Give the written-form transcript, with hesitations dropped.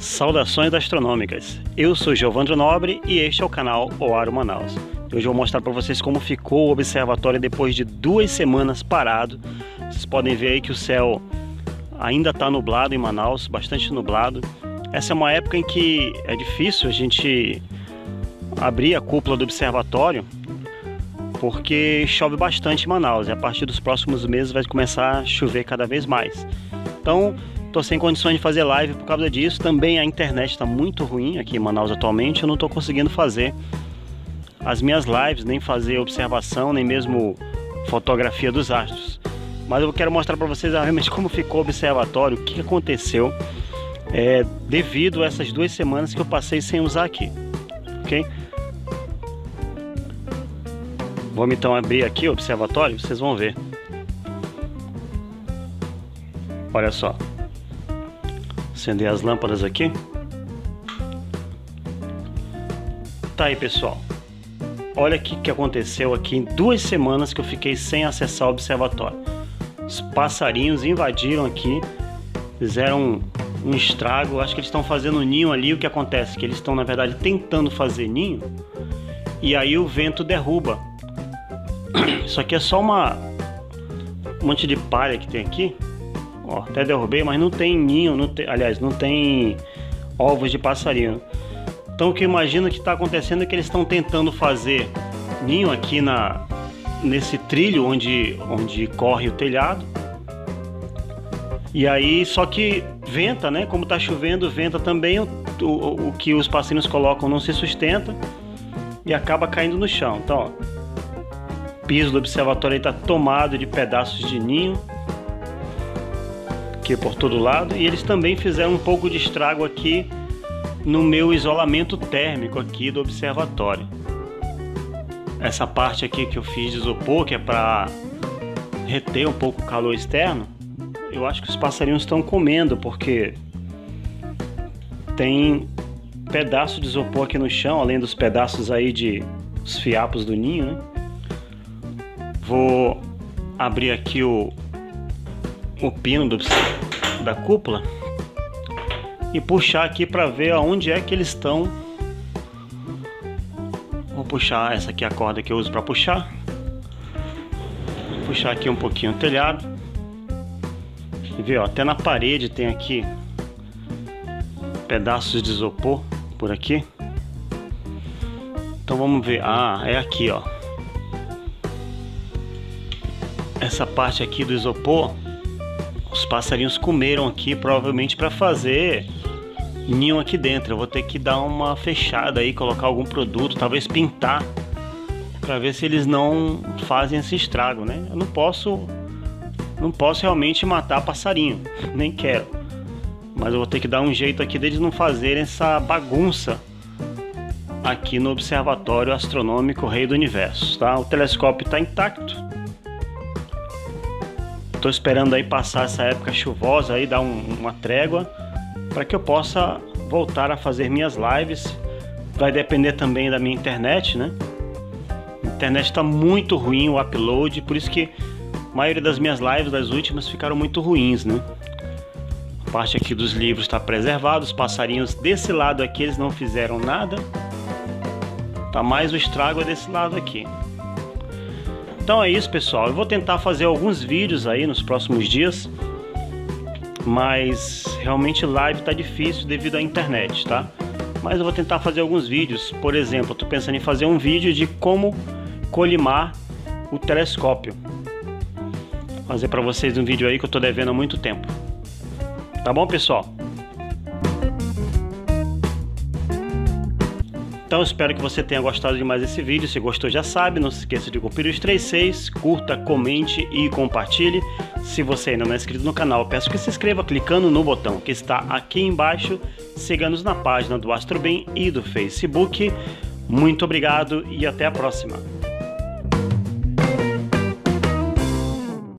Saudações astronômicas! Eu sou Geovandro Nobre e este é o canal Oaro Manaus. Hoje eu vou mostrar para vocês como ficou o observatório depois de 2 semanas parado. Vocês podem ver aí que o céu ainda está nublado em Manaus, bastante nublado. Essa é uma época em que é difícil a gente abrir a cúpula do observatório, porque chove bastante em Manaus e a partir dos próximos meses vai começar a chover cada vez mais. Então, estou sem condições de fazer live por causa disso. Também a internet está muito ruim aqui em Manaus atualmente. Eu não estou conseguindo fazer as minhas lives, nem fazer observação, nem mesmo fotografia dos astros. Mas eu quero mostrar para vocês realmente como ficou o observatório, o que aconteceu devido a essas 2 semanas que eu passei sem usar aqui, ok? Vamos então abrir aqui o observatório, vocês vão ver. Olha só. Acender as lâmpadas aqui. Tá aí, pessoal. Olha o que aconteceu aqui em 2 semanas que eu fiquei sem acessar o observatório. Os passarinhos invadiram aqui, fizeram um estrago. Acho que eles estão fazendo ninho ali. O que acontece? Que eles estão, na verdade, tentando fazer ninho e aí o vento derruba. Isso aqui é só um monte de palha que tem aqui. Ó, até derrubei, mas não tem ninho, não tem ovos de passarinho. Então o que eu imagino que está acontecendo é que eles estão tentando fazer ninho aqui nesse trilho onde corre o telhado. E aí, só que venta, né? Como está chovendo, venta também, o que os passarinhos colocam não se sustenta e acaba caindo no chão. Então, ó, o piso do observatório está tomado de pedaços de ninho por todo lado, e eles também fizeram um pouco de estrago aqui no meu isolamento térmico aqui do observatório. Essa parte aqui que eu fiz de isopor, que é para reter um pouco o calor externo, eu acho que os passarinhos estão comendo, porque tem pedaço de isopor aqui no chão, além dos pedaços aí de os fiapos do ninho, né? Vou abrir aqui o pino da cúpula e puxar aqui para ver aonde é que eles estão. Vou puxar essa aqui, a corda que eu uso para puxar. Vou puxar aqui um pouquinho o telhado e ver, ó, até na parede tem aqui pedaços de isopor por aqui. Então vamos ver, é aqui, ó, essa parte aqui do isopor. Os passarinhos comeram aqui, provavelmente para fazer ninho aqui dentro. Eu vou ter que dar uma fechada aí, colocar algum produto, talvez pintar, para ver se eles não fazem esse estrago, né? Eu não posso realmente matar passarinho, nem quero. Mas eu vou ter que dar um jeito aqui deles não fazerem essa bagunça aqui no Observatório Astronômico Rei do Universo, tá? O telescópio está intacto. Estou esperando aí passar essa época chuvosa aí, dar uma trégua para que eu possa voltar a fazer minhas lives. Vai depender também da minha internet, né? A internet está muito ruim, o upload, por isso que a maioria das minhas lives, das últimas, ficaram muito ruins, né? A parte aqui dos livros está preservada, os passarinhos desse lado aqui eles não fizeram nada. Tá mais o estrago desse lado aqui. Então é isso, pessoal, eu vou tentar fazer alguns vídeos aí nos próximos dias, mas realmente live tá difícil devido à internet, tá? Mas eu vou tentar fazer alguns vídeos. Por exemplo, eu tô pensando em fazer um vídeo de como colimar o telescópio. Vou fazer para vocês um vídeo aí que eu tô devendo há muito tempo. Tá bom, pessoal? Então eu espero que você tenha gostado de mais esse vídeo. Se gostou já sabe, não se esqueça de cumprir os 3 Cs, curta, comente e compartilhe. Se você ainda não é inscrito no canal, peço que se inscreva clicando no botão que está aqui embaixo. Siga-nos na página do AstroBem e do Facebook. Muito obrigado e até a próxima.